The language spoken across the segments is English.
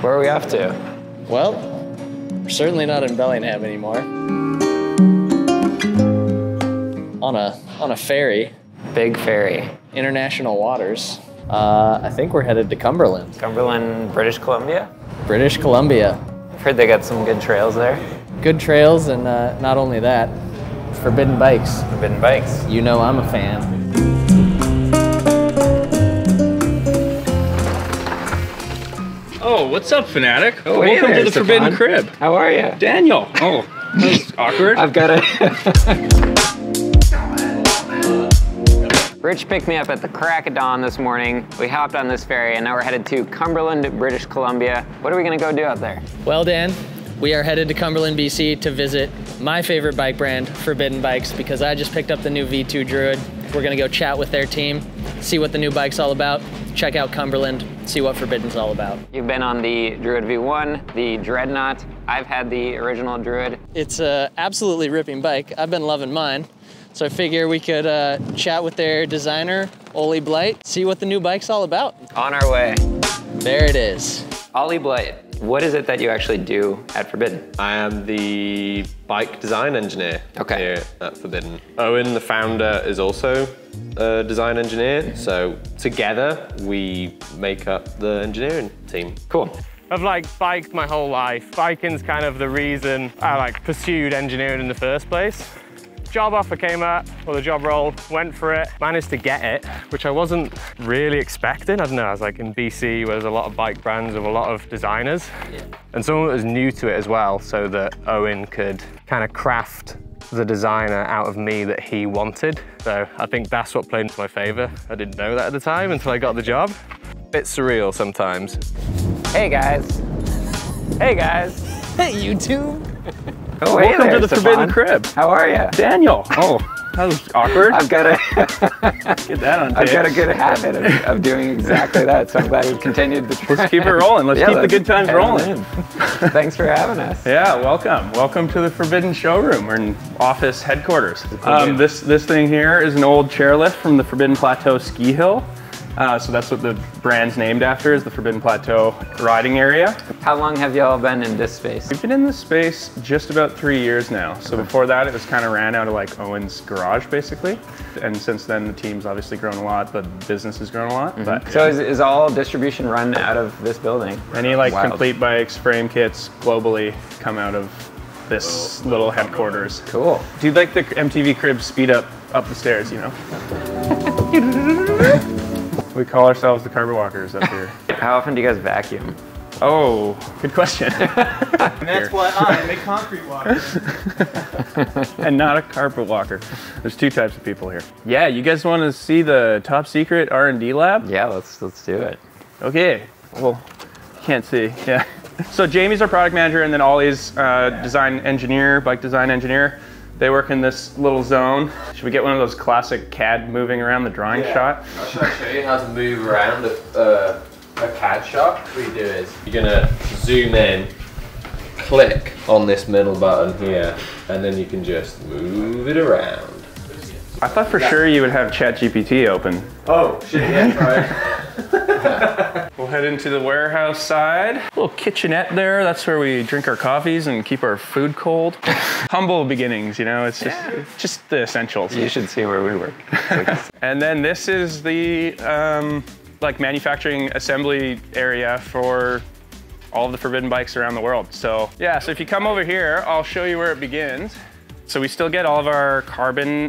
Where are we off to? Well, we're certainly not in Bellingham anymore. On a ferry. Big ferry. International waters. I think we're headed to Cumberland. Cumberland, British Columbia? British Columbia. I've heard they got some good trails there. Good trails, and not only that, Forbidden Bikes. Forbidden Bikes. You know I'm a fan. Oh, what's up, Fanatik? Oh, welcome to the Forbidden Crib. How are you? Daniel. Oh, that was awkward. I've got a... Rich picked me up at the crack of dawn this morning. We hopped on this ferry and now we're headed to Cumberland, British Columbia. What are we gonna go do out there? Well, Dan, we are headed to Cumberland, BC to visit my favorite bike brand, Forbidden Bikes, because I just picked up the new V2 Druid. We're gonna go chat with their team, see what the new bike's all about, check out Cumberland, see what Forbidden's all about. You've been on the Druid V1, the Dreadnought. I've had the original Druid. It's an absolutely ripping bike. I've been loving mine. So I figure we could chat with their designer, Ollie Blight, see what the new bike's all about. On our way. There it is. Ollie Blight, what is it that you actually do at Forbidden? I am the bike design engineer here at Forbidden. Owen, the founder, is also a design engineer, so together we make up the engineering team. Cool. I've like biked my whole life. Biking's kind of the reason I like pursued engineering in the first place. Job offer came up, or the job role, went for it, managed to get it, which I wasn't really expecting. I don't know, I was like in BC where there's a lot of bike brands with a lot of designers. Yeah. And someone that was new to it as well, so that Owen could kind of craft the designer out of me that he wanted. So I think that's what played into my favor. I didn't know that at the time until I got the job. Bit surreal sometimes. Hey guys. Hey guys. Hey YouTube. Oh, hey welcome to the Forbidden Crib. How are you? Daniel. Oh, that was awkward. I've got a get that on tape. I've got a good habit of doing exactly that, so I'm glad we've continued the trend. Let's keep it rolling. Let's keep the good times rolling. Thanks for having us. Yeah, welcome. Welcome to the Forbidden showroom. We're in office headquarters. This thing here is an old chairlift from the Forbidden Plateau ski hill. So that's what the brand's named after, is the Forbidden Plateau riding area. How long have y'all been in this space? We've been in this space just about 3 years now. So before that, it was kind of ran out of like Owen's garage, basically. And since then, the team's obviously grown a lot, the business has grown a lot. Mm-hmm. But, yeah. So is all distribution run out of this building? Any like complete bikes, frame kits, globally come out of this little headquarters. Cool. Do you like the MTV Crib speed up the stairs, you know? We call ourselves the Carpet Walkers up here. How often do you guys vacuum? Oh, good question. And that's why I'm a concrete walker. And not a carpet walker. There's two types of people here. Yeah, you guys want to see the top secret R&D lab? Yeah, let's do it. Okay. Well, can't see. Yeah. So Jamie's our product manager, and then Ollie's design engineer, bike design engineer. They work in this little zone. Should we get one of those classic CAD moving around the drawing shot? Should I show you how to move around a CAD shot? What you do is you're gonna zoom in, click on this middle button here, and then you can just move it around. I thought for sure you would have ChatGPT open. Oh, shit, yeah, right. We'll head into the warehouse side. A little kitchenette there. That's where we drink our coffees and keep our food cold. Humble beginnings, you know, it's just the essentials. You should see where we work. And then this is the like manufacturing assembly area for all of the Forbidden Bikes around the world. So yeah, so if you come over here, I'll show you where it begins. So we still get all of our carbon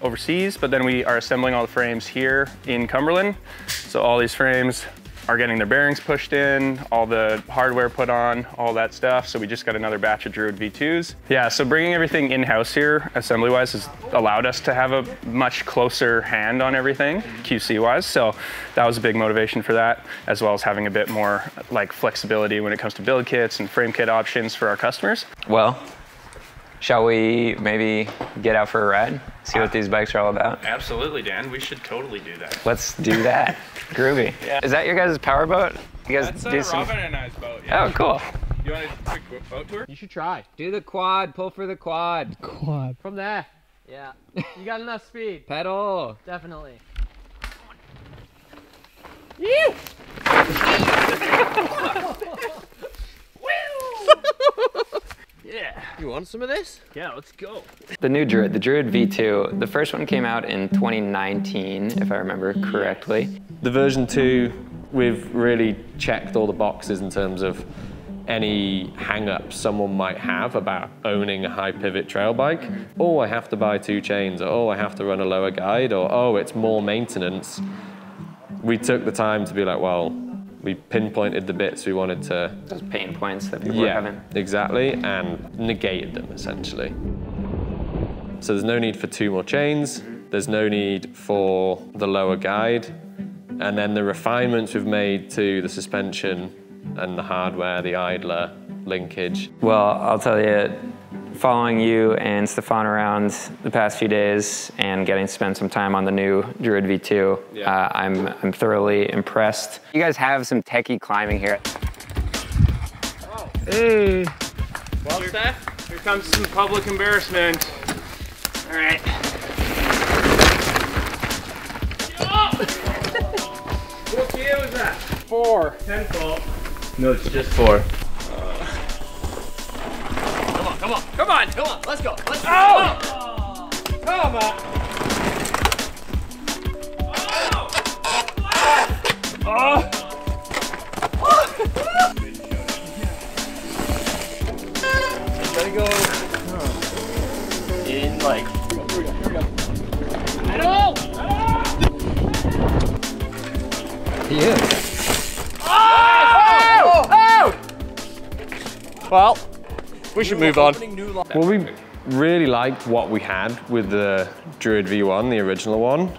overseas, but then we are assembling all the frames here in Cumberland. So all these frames are getting their bearings pushed in, all the hardware put on, all that stuff. So we just got another batch of Druid V2s. Yeah, so bringing everything in-house here, assembly-wise, has allowed us to have a much closer hand on everything, QC-wise. So that was a big motivation for that, as well as having a bit more like flexibility when it comes to build kits and frame kit options for our customers. Well. Shall we maybe get out for a ride? See what these bikes are all about? Absolutely, Dan. We should totally do that. Let's do that. Groovy. Yeah. Is that your guys' power boat? You guys do Robin and I's boat, yeah. Oh, cool. You want a quick boat tour? You should try. Do the quad. Pull for the quad. Quad. From there. Yeah. You got enough speed. Pedal. Definitely. You want some of this? Yeah, let's go. The new Druid, the Druid V2. The first one came out in 2019, if I remember correctly. The version 2, we've really checked all the boxes in terms of any hang-ups someone might have about owning a high pivot trail bike. Oh, I have to buy 2 chains, or oh, I have to run a lower guide, or oh, it's more maintenance. We took the time to be like, well, we pinpointed the bits we wanted to... Those pain points that people were having. Exactly, and negated them, essentially. So there's no need for 2 more chains, there's no need for the lower guide, and then the refinements we've made to the suspension and the hardware, the idler, linkage. Well, I'll tell you, following you and Stefan around the past few days and getting to spend some time on the new Druid V2, I'm thoroughly impressed. You guys have some techie climbing here. Oh. Hey. Well, Steph, here comes some public embarrassment. All right. What gear was that? 4. 10-fold. No, it's just 4. Come on, come on, come on, come on, let's go, let's go. Oh! Come on. Oh! Oh! Oh! Gotta go in like. Here we go, here we go. I don't know! I don't know! He is. Oh! Well, we should move on. Well, we really liked what we had with the Druid V1, the original one.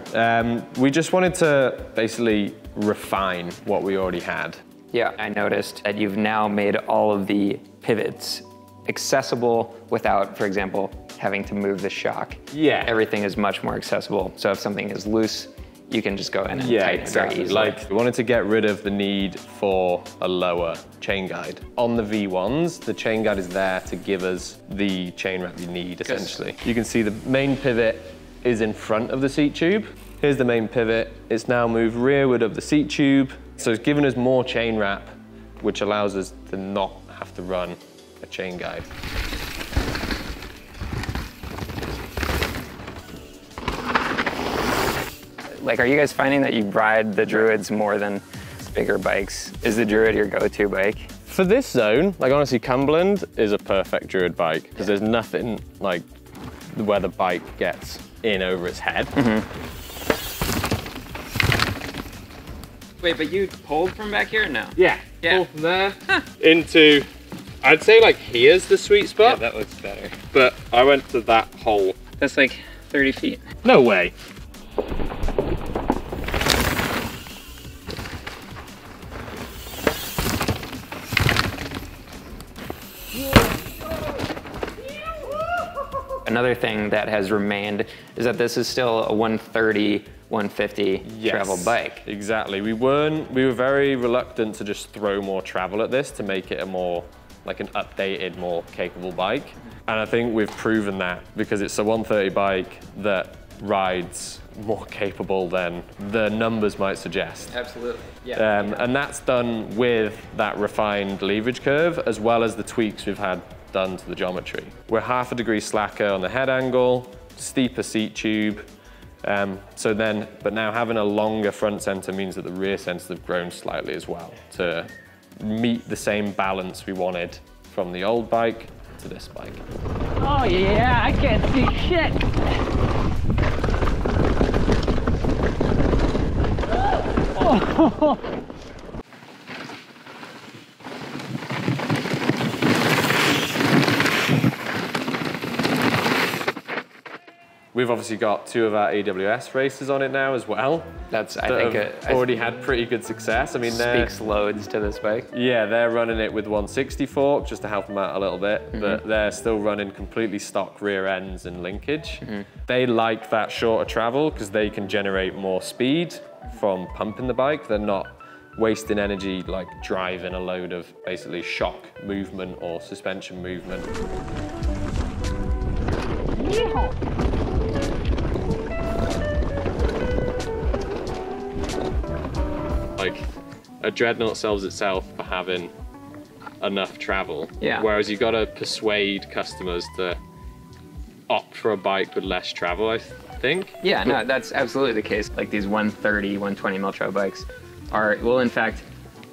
We just wanted to basically refine what we already had. Yeah, I noticed that you've now made all of the pivots accessible without, for example, having to move the shock. Yeah. Everything is much more accessible. So if something is loose, you can just go in and tighten exactly. Very easily. Like, we wanted to get rid of the need for a lower chain guide. On the V1s, the chain guide is there to give us the chain wrap we need, essentially. You can see the main pivot is in front of the seat tube. Here's the main pivot. It's now moved rearward of the seat tube. So it's given us more chain wrap, which allows us to not have to run a chain guide. Like, are you guys finding that you ride the Druids more than bigger bikes? Is the Druid your go-to bike? For this zone, like honestly, Cumberland is a perfect Druid bike because there's nothing like where the bike gets in over its head. Mm-hmm. Wait, but you pulled from back here? No. Yeah, pulled from there into, I'd say like here's the sweet spot. Yeah, that looks better. But I went to that hole. That's like 30 feet. No way. Another thing that has remained is that this is still a 130, 150 travel bike. Exactly. We were very reluctant to just throw more travel at this to make it a more, like an updated, more capable bike. And I think we've proven that because it's a 130 bike that rides more capable than the numbers might suggest. Absolutely, And that's done with that refined leverage curve as well as the tweaks we've had done to the geometry. We're 0.5 degree slacker on the head angle, steeper seat tube, but now having a longer front center means that the rear centers have grown slightly as well to meet the same balance we wanted from the old bike to this bike. Oh yeah, I can't see shit. Oh. We've obviously got 2 of our EWS races on it now as well. That's, I think, already had pretty good success. I mean, speaks loads to this bike. Yeah, they're running it with 160 fork just to help them out a little bit, but they're still running completely stock rear ends and linkage. They like that shorter travel because they can generate more speed from pumping the bike. They're not wasting energy like driving a load of basically shock movement or suspension movement. Yeah. Like, a Dreadnought sells itself for having enough travel. Yeah. Whereas you've got to persuade customers to opt for a bike with less travel, I think. Yeah, no, that's absolutely the case. Like these 130, 120 mile trail bikes will in fact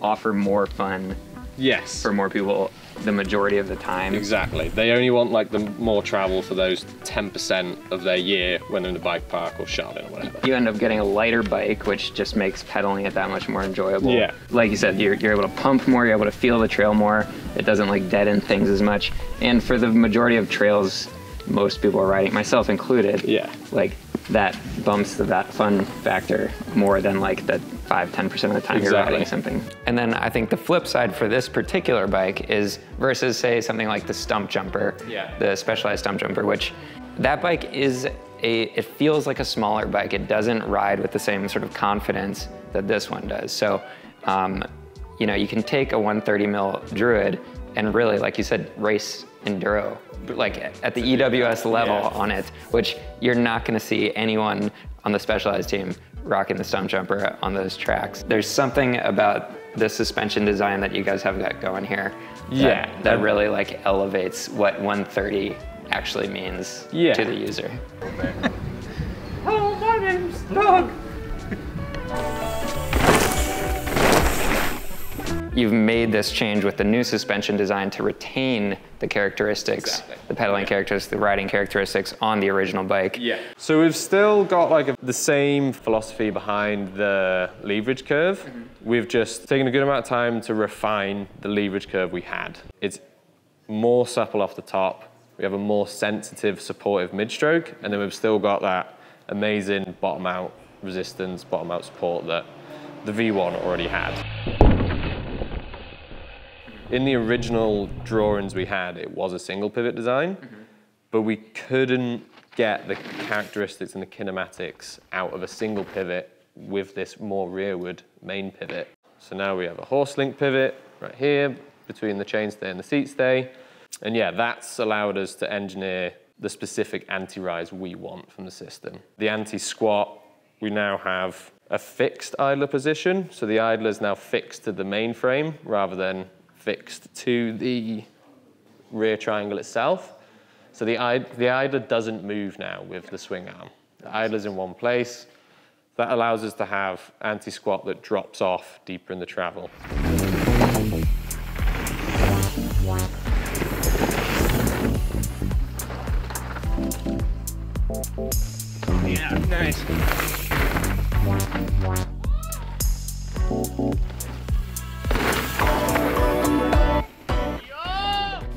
offer more fun. Yes. For more people the majority of the time. Exactly. They only want like the more travel for those 10% of their year when in the bike park or Charlotte or whatever. You end up getting a lighter bike, which just makes pedaling it that much more enjoyable. Yeah. Like you said, you're able to pump more, you're able to feel the trail more. It doesn't like dead end things as much. And for the majority of trails, most people are riding, myself included. Yeah. Like that bumps that fun factor more than like the 5-10% of the time exactly. You're riding something. And then I think the flip side for this particular bike is versus say something like the Stump Jumper, yeah. The Specialized Stump Jumper, which that bike is it feels like a smaller bike. It doesn't ride with the same sort of confidence that this one does. So, you know, you can take a 130 mil Druid and really, like you said, race enduro, like at the EWS level yeah. on it, which you're not gonna see anyone on the Specialized team rocking the Stump Jumper on those tracks. There's something about the suspension design that you guys have got going here that, yeah. that really like elevates what 130 actually means yeah. to the user. Hello, my name's Doug. You've made this change with the new suspension design to retain the characteristics, exactly. the pedaling yeah. characteristics, the riding characteristics on the original bike. Yeah. So we've still got like the same philosophy behind the leverage curve. Mm-hmm. We've just taken a good amount of time to refine the leverage curve we had. It's more supple off the top. We have a more sensitive, supportive mid-stroke, and then we've still got that amazing bottom-out resistance, bottom-out support that the V1 already had. In the original drawings we had, it was a single pivot design, mm-hmm. but we couldn't get the characteristics and the kinematics out of a single pivot with this more rearward main pivot. So now we have a horse link pivot right here between the chainstay and the seat stay. And yeah, that's allowed us to engineer the specific anti-rise we want from the system. The anti-squat, we now have a fixed idler position. So the idler is now fixed to the main frame rather than fixed to the rear triangle itself. So the idler doesn't move now with the swing arm. The idler's in one place. That allows us to have anti-squat that drops off deeper in the travel. Yeah, nice.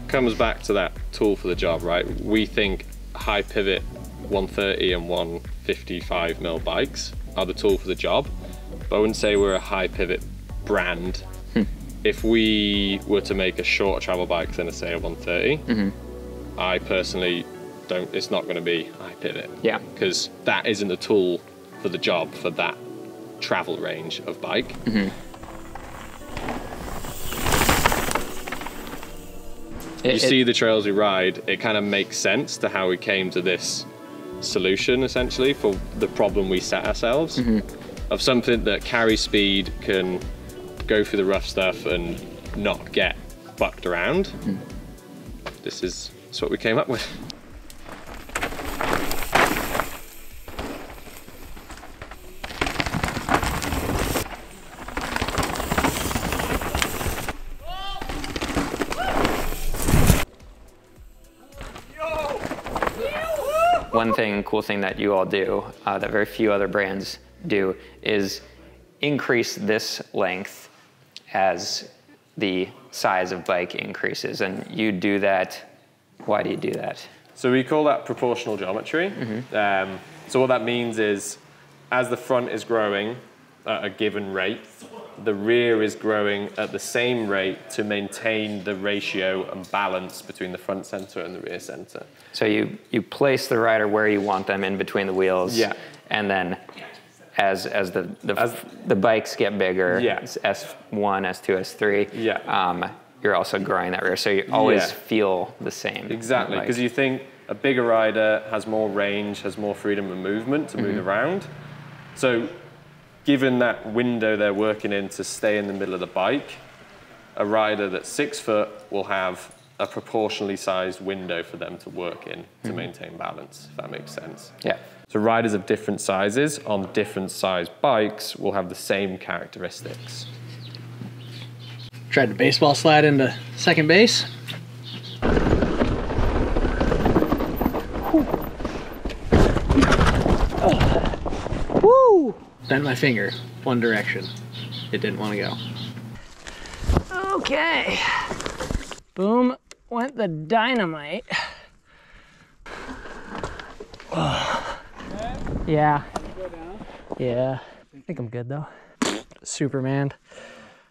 Comes back to that tool for the job, right? We think high pivot 130 and 155 mil bikes are the tool for the job, but I wouldn't say we're a high pivot brand. If we were to make a shorter travel bike than, say, a 130, mm-hmm. I personally don't, it's not going to be high pivot. Yeah. Because that isn't the tool for the job for that travel range of bike. Mm-hmm. You see the trails we ride, it kind of makes sense to how we came to this solution, essentially, for the problem we set ourselves, mm-hmm. of something that carries speed, can go through the rough stuff and not get bucked around. Mm-hmm. This is what we came up with. One cool thing that you all do, that very few other brands do, is increase this length as the size of bike increases. And you do that, why do you do that? So we call that proportional geometry. Mm-hmm. So what that means is, as the front is growing at a given rate, the rear is growing at the same rate to maintain the ratio and balance between the front center and the rear center. So you place the rider where you want them in between the wheels. Yeah. And then as the bikes get bigger, yeah. S1, S2, S3, yeah. You're also growing that rear. So you always yeah. feel the same. Exactly, because you think a bigger rider has more range, has more freedom of movement to move mm-hmm. around. So given that window they're working in to stay in the middle of the bike, a rider that's 6 foot will have a proportionally sized window for them to work in to maintain balance, if that makes sense. Yeah. So riders of different sizes on different sized bikes will have the same characteristics. Tried the baseball slide into second base. Woo! Bent my finger one direction. It didn't want to go. Okay. Boom. Went the dynamite. Yeah. Yeah. I think I'm good though. Superman.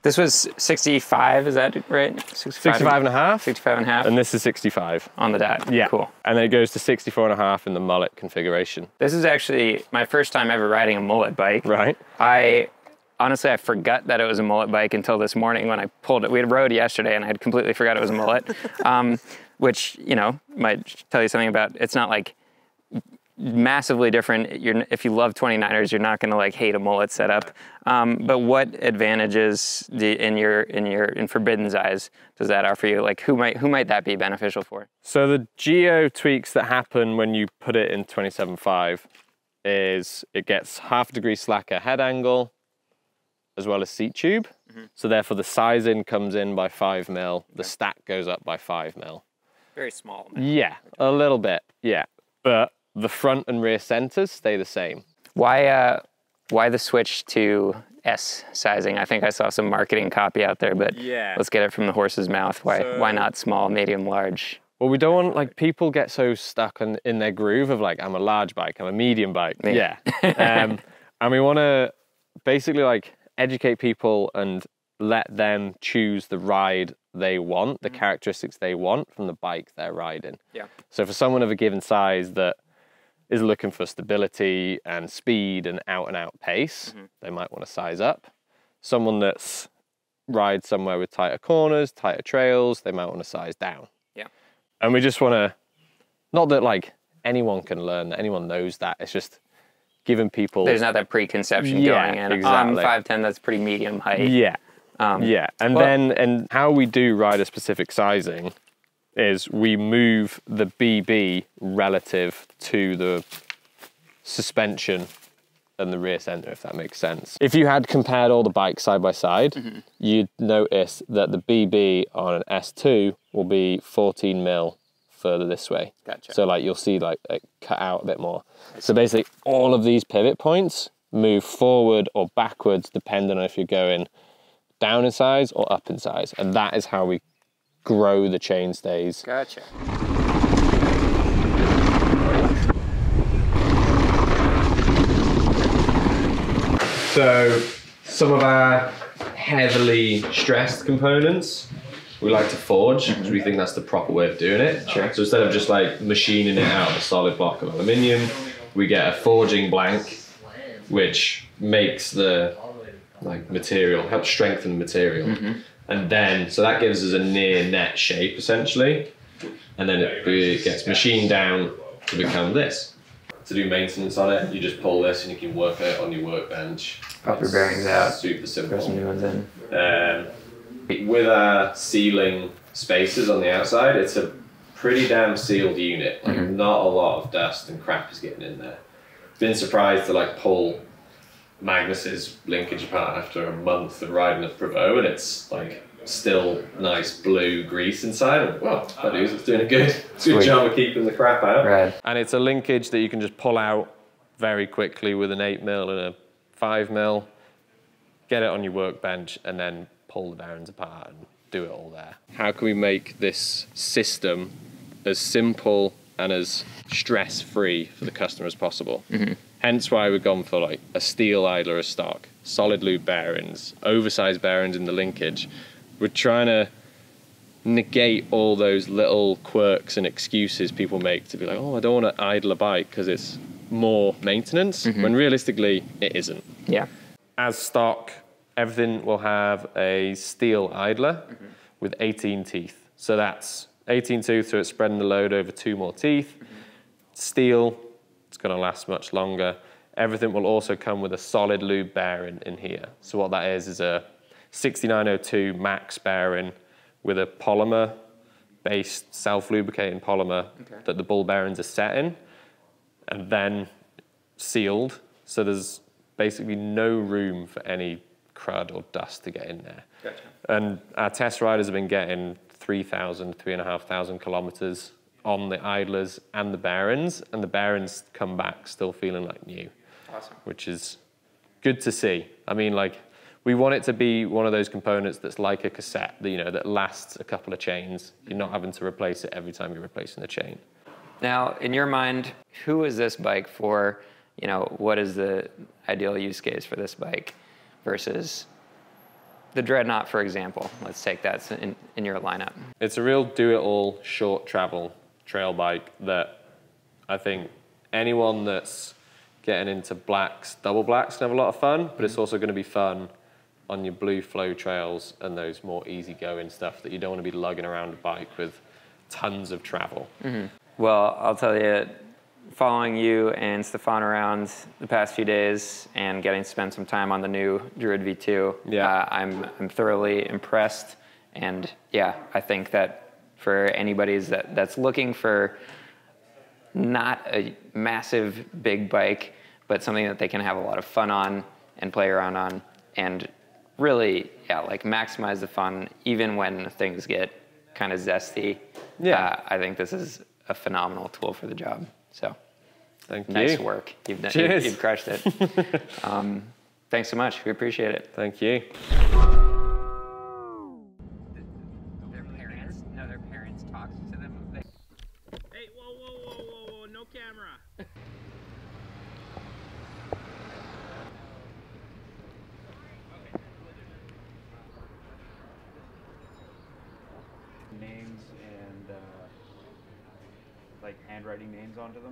This was 65, is that right? 65 and a half. 65 and a half. And this is 65. On the dot. Yeah. Cool. And then it goes to 64 and a half in the mullet configuration. This is actually my first time ever riding a mullet bike. Right. Honestly, I forgot that it was a mullet bike until this morning when I pulled it. We had rode yesterday and I had completely forgot it was a mullet, which, you know, might tell you something about, it's not like massively different. If you love 29ers, you're not gonna like hate a mullet setup. But what advantages in Forbidden's eyes does that offer you? Like who might that be beneficial for? So the geo tweaks that happen when you put it in 27.5 is it gets half a degree slacker head angle, as well as seat tube. So therefore the size in comes in by 5 mil, the stack goes up by 5 mil. Very small. Man. Yeah, a little bit, yeah. But the front and rear centers stay the same. Why the switch to S sizing? I think I saw some marketing copy out there, but yeah, let's get it from the horse's mouth. Why not small, medium, large? Well, we don't want, like, people get so stuck in their groove of like, I'm a large bike, I'm a medium bike. Yeah. And we wanna basically like, educate people and let them choose the ride they want, the characteristics they want from the bike they're riding. Yeah. So for someone of a given size that is looking for stability and speed and out pace, they might want to size up. Someone that's rides somewhere with tighter corners, tighter trails, they might want to size down. Yeah. And we just want to, not that like anyone can learn, anyone knows that, it's just giving people... There's not that preconception going in. Exactly. 5'10", that's pretty medium height. Yeah, and how we do rider-specific sizing is we move the BB relative to the suspension and the rear center, if that makes sense. If you had compared all the bikes side by side, you'd notice that the BB on an S2 will be 14 mil further this way. Gotcha. So like you'll see like cut out a bit more. So basically all of these pivot points move forward or backwards depending on if you're going down in size or up in size. And that is how we grow the chainstays. Gotcha. So some of our heavily stressed components we like to forge because we think that's the proper way of doing it. Sure. So instead of just like machining it out of a solid block of aluminium, we get a forging blank, which makes the like material, helps strengthen the material. And then, so that gives us a near net shape essentially. And then it gets machined down to become this. To do maintenance on it, you just pull this and you can work it on your workbench. Pop your bearings out. Super simple. Put some new ones in. With our sealing spaces on the outside, it's a pretty damn sealed unit. Like not a lot of dust and crap is getting in there. Been surprised to like pull Magnus's linkage apart after a month of riding at Prevost and it's like still nice blue grease inside. And, well, that is, it's doing a good job of keeping the crap out. Right. And it's a linkage that you can just pull out very quickly with an 8 mil and a 5 mil. Get it on your workbench and then pull the bearings apart and do it all there. How can we make this system as simple and as stress-free for the customer as possible? Hence why we've gone for like a steel idler as stock, solid lube bearings, oversized bearings in the linkage. We're trying to negate all those little quirks and excuses people make to be like, oh, I don't want to idle a bike because it's more maintenance, when realistically it isn't. Yeah. As stock, everything will have a steel idler with 18 teeth. So that's 18 teeth, so it's spreading the load over 2 more teeth. Steel, it's gonna last much longer. Everything will also come with a solid lube bearing in here. So what that is a 6902 max bearing with a polymer based self-lubricating polymer that the ball bearings are set in, and then sealed, so there's basically no room for any crud or dust to get in there. Gotcha. And our test riders have been getting 3,000, 3,500 kilometers on the idlers and the bearings come back still feeling like new. Awesome. Which is good to see. I mean, like, we want it to be one of those components that's like a cassette, that, you know, that lasts a couple of chains. You're not having to replace it every time you're replacing a chain. Now, in your mind, who is this bike for? You know, what is the ideal use case for this bike versus the Dreadnought, for example? Let's take that in your lineup. It's a real do-it-all, short travel trail bike that I think anyone that's getting into blacks, double blacks can have a lot of fun, but it's also going to be fun on your blue flow trails and those more easygoing stuff that you don't want to be lugging around a bike with tons of travel. Well, I'll tell you, following you and Stefan around the past few days and getting to spend some time on the new Druid V2, I'm thoroughly impressed. And yeah, I think that for anybody that's looking for not a massive big bike, but something that they can have a lot of fun on and play around on, and really, yeah, like maximize the fun even when things get kind of zesty. Yeah, I think this is a phenomenal tool for the job. So, Thank you. Nice work. You've done. You've crushed it. Thanks so much. We appreciate it. Thank you. Names and handwriting names onto them.